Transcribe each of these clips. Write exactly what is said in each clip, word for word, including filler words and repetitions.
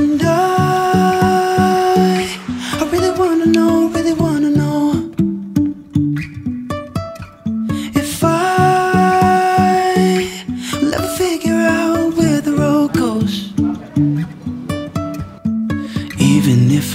And I, I really wanna know, really wanna know if I will ever figure out where the road goes. Even if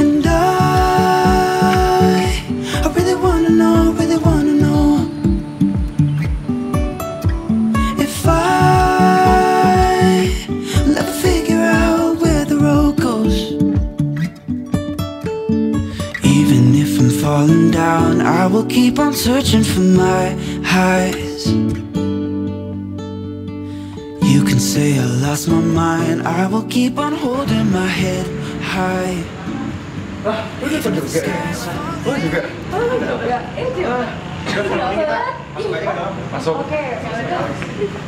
And I, I really wanna know, really wanna know if I will ever figure out where the road goes. Even if I'm falling down, I will keep on searching for my highs. You can say I lost my mind, I will keep on holding my head high. Ah, ini juga juga. Oh juga. Oh juga. Eh juga. Masuk. Oke.